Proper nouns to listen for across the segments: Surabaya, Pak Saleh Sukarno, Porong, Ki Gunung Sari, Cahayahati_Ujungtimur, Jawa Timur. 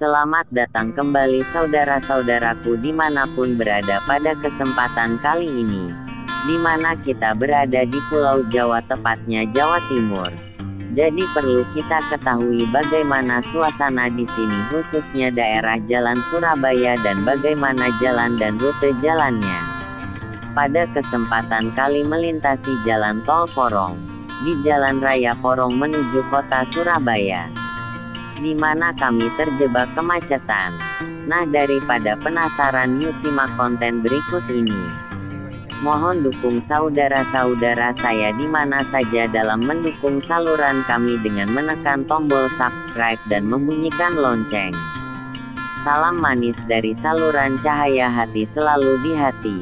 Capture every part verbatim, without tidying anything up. Selamat datang kembali saudara-saudaraku dimanapun berada pada kesempatan kali ini, dimana kita berada di Pulau Jawa, tepatnya Jawa Timur. Jadi perlu kita ketahui bagaimana suasana di sini, khususnya daerah Jalan Surabaya, dan bagaimana jalan dan rute jalannya. Pada kesempatan kali melintasi jalan tol Porong, di Jalan Raya Porong menuju kota Surabaya, di mana kami terjebak kemacetan. Nah, daripada penasaran, yuk simak konten berikut ini. Mohon dukung saudara-saudara saya di mana saja dalam mendukung saluran kami dengan menekan tombol subscribe dan membunyikan lonceng. Salam manis dari saluran Cahaya Hati, selalu di hati.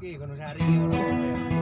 Ki Gunung Sari.